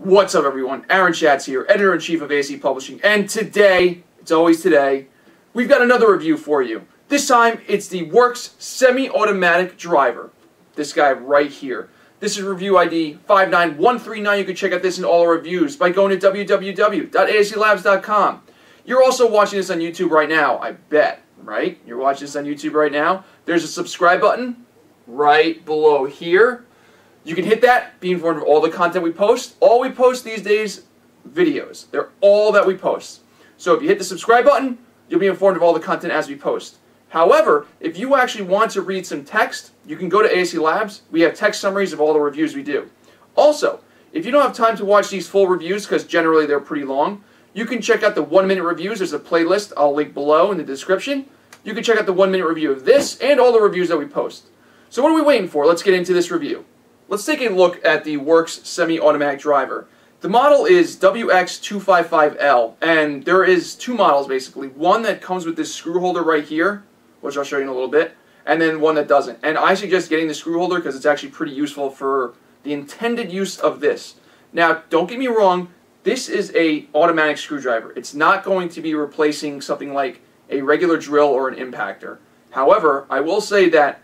What's up, everyone? Aaron Schatz here, editor-in-chief of ASE Publishing, and today, it's always today, we've got another review for you. This time, it's the WORX semi-automatic driver. This guy right here. This is review ID 59139. You can check out this and all our reviews by going to www.aselabs.com. You're also watching this on YouTube right now, I bet, right? You're watching this on YouTube right now. There's a subscribe button right below here. You can hit that, be informed of all the content we post. All we post these days, videos. They're all that we post. So if you hit the subscribe button, you'll be informed of all the content as we post. However, if you actually want to read some text, you can go to ASE Labs. We have text summaries of all the reviews we do. Also, if you don't have time to watch these full reviews, because generally they're pretty long, you can check out the 1-minute reviews. There's a playlist I'll link below in the description. You can check out the 1-minute review of this and all the reviews that we post. So what are we waiting for? Let's get into this review. Let's take a look at the WORX semi-automatic driver. The model is WX255L, and there is two models basically. One that comes with this screw holder right here, which I'll show you in a little bit, and then one that doesn't. And I suggest getting the screw holder because it's actually pretty useful for the intended use of this. Now, don't get me wrong, this is an automatic screwdriver. It's not going to be replacing something like a regular drill or an impactor. However, I will say that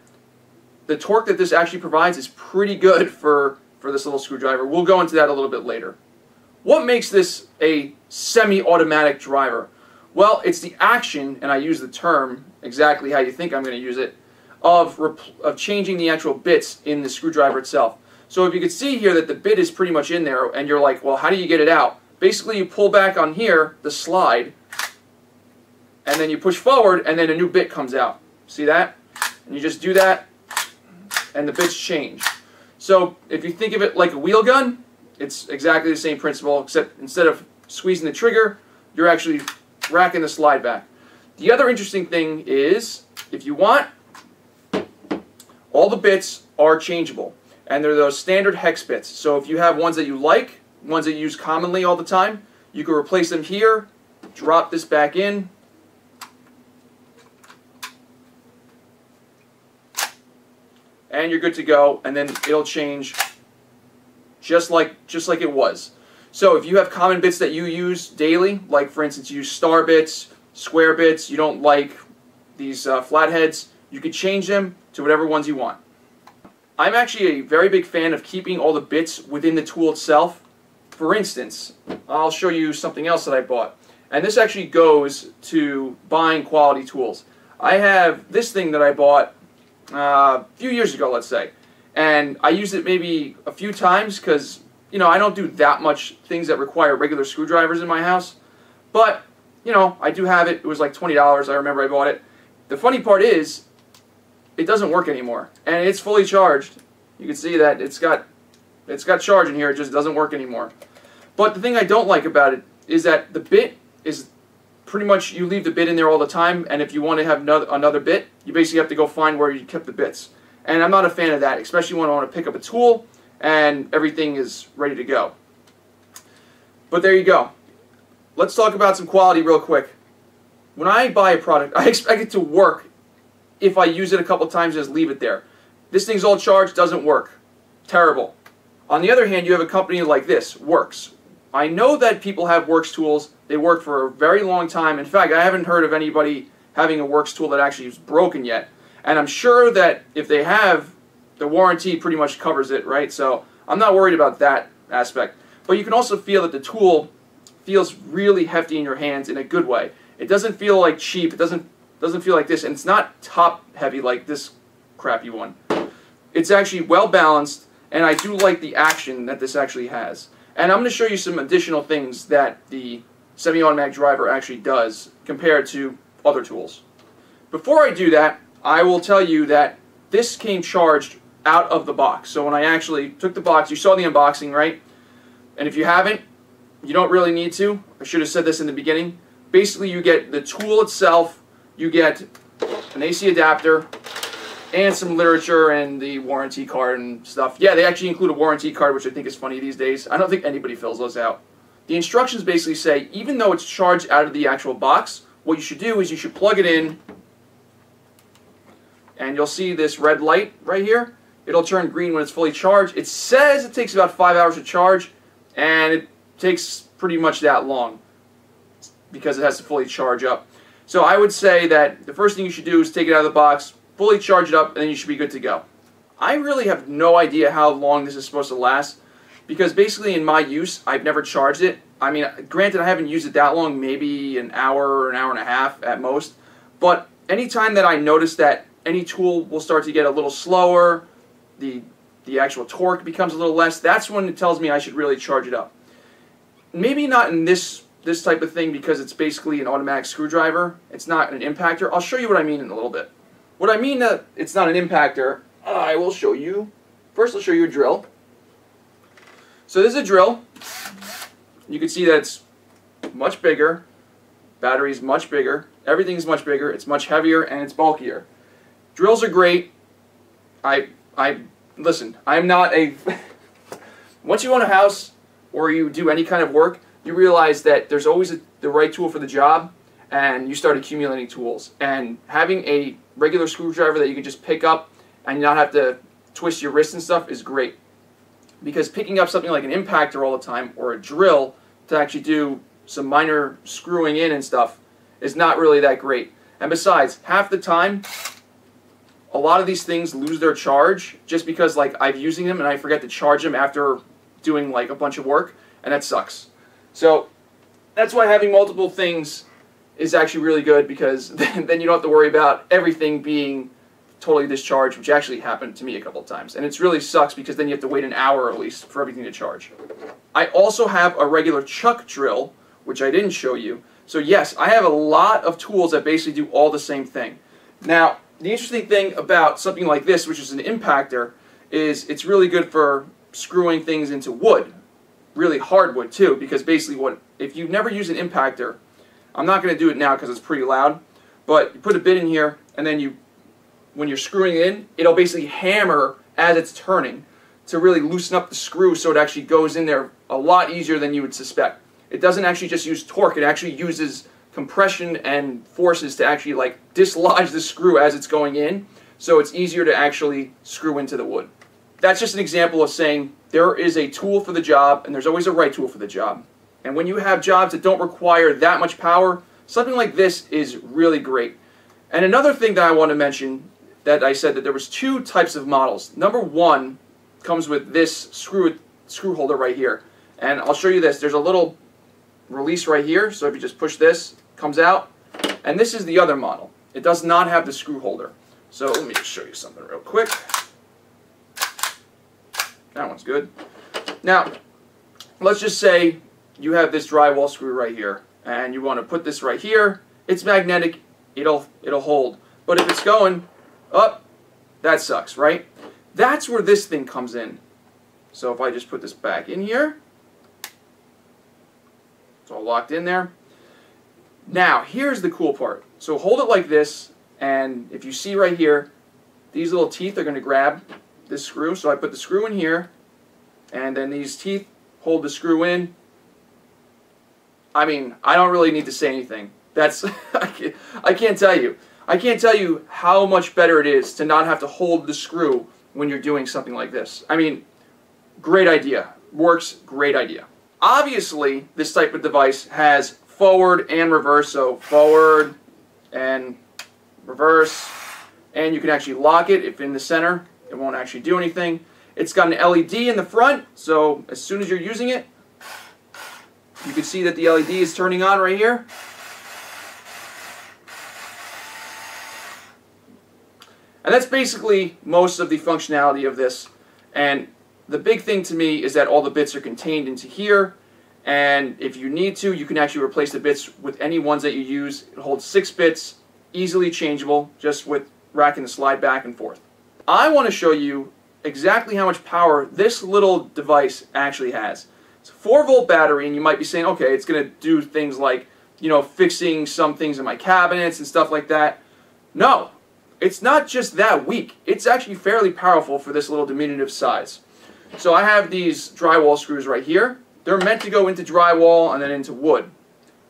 the torque that this actually provides is pretty good for this little screwdriver. We'll go into that a little bit later. What makes this a semi-automatic driver? Well, it's the action, and I use the term exactly how you think I'm going to use it, of changing the actual bits in the screwdriver itself. So if you could see here that the bit is pretty much in there, and you're like, well, how do you get it out? Basically, you pull back on here, the slide, and then you push forward, and then a new bit comes out. See that? And you just do that, and the bits change. So if you think of it like a wheel gun, it's exactly the same principle, except instead of squeezing the trigger, you're actually racking the slide back. The other interesting thing is, if you want, all the bits are changeable, and they're those standard hex bits. So if you have ones that you like, ones that you use commonly all the time, you can replace them here, drop this back in, and you're good to go, and then it'll change just like it was. So if you have common bits that you use daily, like for instance you use star bits, square bits, you don't like these flatheads, you could change them to whatever ones you want. I'm actually a very big fan of keeping all the bits within the tool itself. For instance, I'll show you something else that I bought. And this actually goes to buying quality tools. I have this thing that I bought a few years ago, let's say, and I used it maybe a few times because, you know, I don't do that much things that require regular screwdrivers in my house, but, you know, I do have it. It was like $20, I remember I bought it. The funny part is, it doesn't work anymore, and it's fully charged. You can see that it's got charge in here, it just doesn't work anymore. But the thing I don't like about it is that the bit is pretty much, you leave the bit in there all the time, and if you want to have another bit, you basically have to go find where you kept the bits. And I'm not a fan of that, especially when I want to pick up a tool and everything is ready to go. But there you go. Let's talk about some quality real quick. When I buy a product, I expect it to work if I use it a couple times and just leave it there. This thing's all charged, doesn't work. Terrible. On the other hand, you have a company like this, WORX. I know that people have WORX tools. They work for a very long time. In fact, I haven't heard of anybody having a WORX tool that actually is broken yet. And I'm sure that if they have, the warranty pretty much covers it, right? So I'm not worried about that aspect. But you can also feel that the tool feels really hefty in your hands in a good way. It doesn't feel like cheap. It doesn't feel like this. And it's not top heavy like this crappy one. It's actually well balanced, and I do like the action that this actually has. And I'm going to show you some additional things that the semi-automatic driver actually does compared to other tools. Before I do that, I will tell you that this came charged out of the box. So when I actually took the box, you saw the unboxing, right? And if you haven't, you don't really need to. I should have said this in the beginning. Basically, you get the tool itself, you get an AC adapter, and some literature and the warranty card and stuff. Yeah, they actually include a warranty card, which I think is funny these days. I don't think anybody fills those out. The instructions basically say, even though it's charged out of the actual box, what you should do is you should plug it in, and you'll see this red light right here. It'll turn green when it's fully charged. It says it takes about 5 hours to charge. and it takes pretty much that long because it has to fully charge up. So I would say that the first thing you should do is take it out of the box, fully charge it up, and then you should be good to go. I really have no idea how long this is supposed to last, because basically in my use, I've never charged it. I mean, granted, I haven't used it that long, maybe an hour or an hour and a half at most, but anytime that I notice that any tool will start to get a little slower, the actual torque becomes a little less, that's when it tells me I should really charge it up. Maybe not in this type of thing, because it's basically an automatic screwdriver. It's not an impactor. I'll show you what I mean in a little bit. What I mean that it's not an impactor, I will show you. First, I'll show you a drill. So this is a drill. You can see that it's much bigger. Battery's much bigger. Everything's much bigger. It's much heavier, and it's bulkier. Drills are great. Listen, I'm not a... Once you own a house or you do any kind of work, you realize that there's always the right tool for the job, and you start accumulating tools. And having a regular screwdriver that you can just pick up and not have to twist your wrist and stuff is great. Because picking up something like an impactor all the time, or a drill, to actually do some minor screwing in and stuff is not really that great. And besides, half the time, a lot of these things lose their charge just because, like, I'm using them and I forget to charge them after doing, like, a bunch of work, and that sucks. So that's why having multiple things is actually really good, because then you don't have to worry about everything being totally discharged, which actually happened to me a couple of times. And it really sucks, because then you have to wait an hour at least for everything to charge. I also have a regular chuck drill, which I didn't show you. So yes, I have a lot of tools that basically do all the same thing. Now, the interesting thing about something like this, which is an impactor, is it's really good for screwing things into wood. Really hard wood too, because basically if you've never used an impactor, I'm not going to do it now because it's pretty loud, but you put a bit in here, and then when you're screwing in, it'll basically hammer as it's turning to really loosen up the screw, so it actually goes in there a lot easier than you would suspect. It doesn't actually just use torque, it actually uses compression and forces to actually, like, dislodge the screw as it's going in, so it's easier to actually screw into the wood. That's just an example of saying there is a tool for the job, and there's always a right tool for the job. And when you have jobs that don't require that much power, something like this is really great. And another thing that I want to mention, that I said that there was two types of models. Number one comes with this screw holder right here. And I'll show you this. There's a little release right here, so if you just push this, it comes out. And this is the other model. It does not have the screw holder. So let me just show you something real quick. That one's good. Now, let's just say you have this drywall screw right here, and you want to put this right here. It's magnetic, it'll hold. But if it's going up, that sucks, right? That's where this thing comes in. So if I just put this back in here, it's all locked in there. Now, here's the cool part. So hold it like this, and if you see right here, these little teeth are going to grab this screw. So I put the screw in here, and then these teeth hold the screw in. I mean, I don't really need to say anything. That's I can't tell you. I can't tell you how much better it is to not have to hold the screw when you're doing something like this. I mean, great idea. Works, great idea. Obviously, this type of device has forward and reverse, so forward and reverse, and you can actually lock it if in the center. It won't actually do anything. It's got an LED in the front, so as soon as you're using it, you can see that the LED is turning on right here. And that's basically most of the functionality of this. And the big thing to me is that all the bits are contained into here, and if you need to, you can actually replace the bits with any ones that you use. It holds 6 bits, easily changeable, just with racking the slide back and forth. I want to show you exactly how much power this little device actually has. It's a 4-volt battery, and you might be saying, okay, it's going to do things like, you know, fixing some things in my cabinets and stuff like that. No, it's not just that weak. It's actually fairly powerful for this little diminutive size. So I have these drywall screws right here. They're meant to go into drywall and then into wood.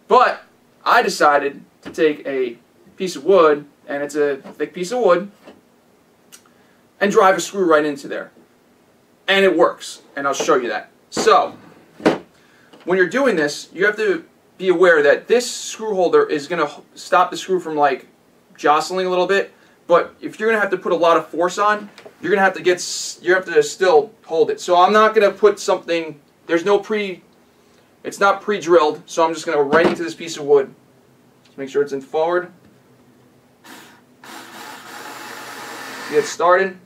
But I decided to take a piece of wood, and it's a thick piece of wood, and drive a screw right into there. And it works, and I'll show you that. So, when you're doing this, you have to be aware that this screw holder is going to stop the screw from like jostling a little bit. But if you're going to have to put a lot of force on, you're going to have to still hold it. So I'm not going to put something. There's no it's not pre-drilled. So I'm just going to go right into this piece of wood. Just make sure it's in forward. Get started.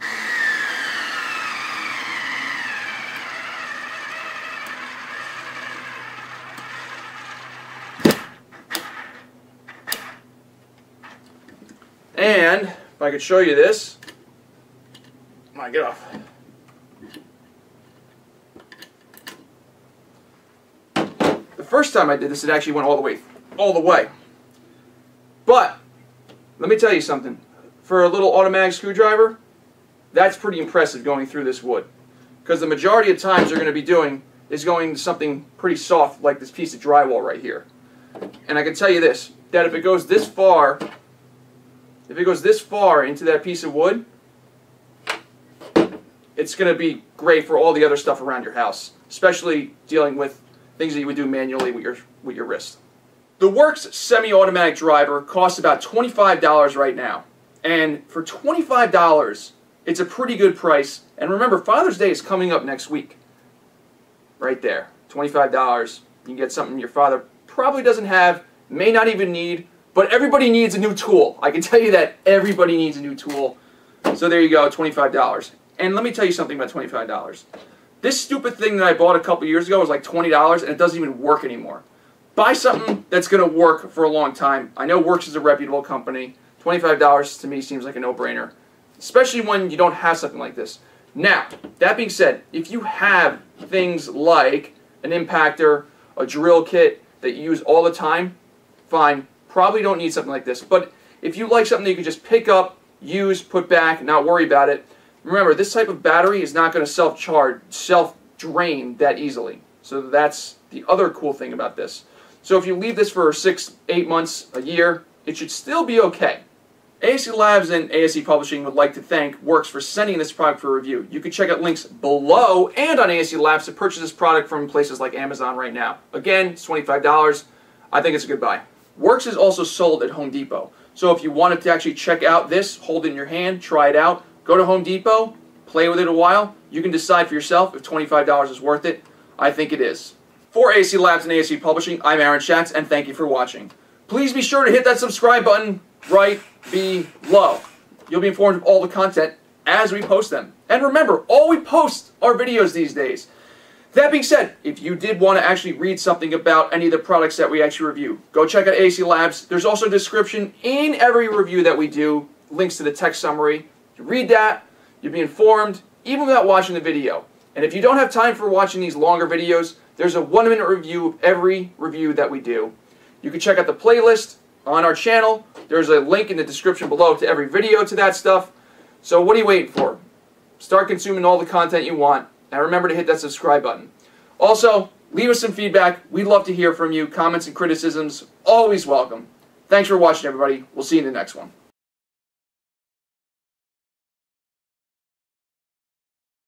And if I could show you this, my God, the first time I did this, it actually went all the way. But let me tell you something. For a little automatic screwdriver, that's pretty impressive going through this wood, because the majority of times you're going to be doing is going to something pretty soft like this piece of drywall right here. And I can tell you this, that if it goes this far. If it goes this far into that piece of wood, it's going to be great for all the other stuff around your house, especially dealing with things that you would do manually with your wrist. The WORX semi-automatic driver costs about $25 right now, and for $25, it's a pretty good price. And remember, Father's Day is coming up next week. Right there, $25. You can get something your father probably doesn't have, may not even need. But everybody needs a new tool. I can tell you that everybody needs a new tool. So there you go, $25. And let me tell you something about $25. This stupid thing that I bought a couple years ago was like $20, and it doesn't even work anymore. Buy something that's going to work for a long time. I know WORX is a reputable company. $25 to me seems like a no-brainer, especially when you don't have something like this. Now, that being said, if you have things like an impactor, a drill kit that you use all the time, fine. Probably don't need something like this, but if you like something that you can just pick up, use, put back, not worry about it. Remember, this type of battery is not going to self-charge, self-drain that easily. So that's the other cool thing about this. So if you leave this for 6, 8 months, a year, it should still be okay. ASE Labs and ASE Publishing would like to thank WORX for sending this product for review. You can check out links below and on ASE Labs to purchase this product from places like Amazon right now. Again, it's $25. I think it's a good buy. WORX is also sold at Home Depot. So if you wanted to actually check out this, hold it in your hand, try it out, go to Home Depot, play with it a while. You can decide for yourself if $25 is worth it. I think it is. For ASE Labs and ASE Publishing, I'm Aaron Schatz, and thank you for watching. Please be sure to hit that subscribe button right below. You'll be informed of all the content as we post them. And remember, all we post are videos these days. That being said, if you did want to actually read something about any of the products that we actually review, go check out ASE Labs. There's also a description in every review that we do, links to the text summary. You read that, you'll be informed, even without watching the video. And if you don't have time for watching these longer videos, there's a 1-minute review of every review that we do. You can check out the playlist on our channel. There's a link in the description below to every video to that stuff. So what are you waiting for? Start consuming all the content you want. And remember to hit that subscribe button. Also, leave us some feedback. We'd love to hear from you. Comments and criticisms, always welcome. Thanks for watching, everybody. We'll see you in the next one.